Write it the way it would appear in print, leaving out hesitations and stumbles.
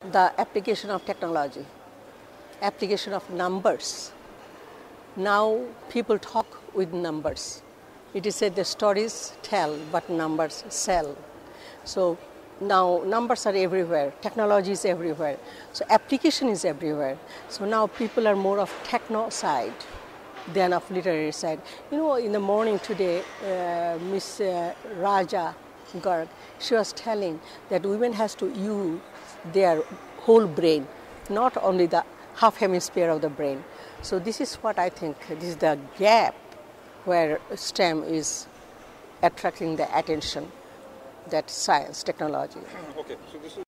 The application of technology, application of numbers. Now people talk with numbers. It is said the stories tell, but numbers sell. So now numbers are everywhere, technology is everywhere, so application is everywhere. So now people are more of techno side than of literary side. You know, in the morning today, Miss Raja Garg, she was telling that women has to use their whole brain, not only the half hemisphere of the brain. So this is what I think, this is the gap where STEM is attracting the attention, that science, technology. Okay. So this is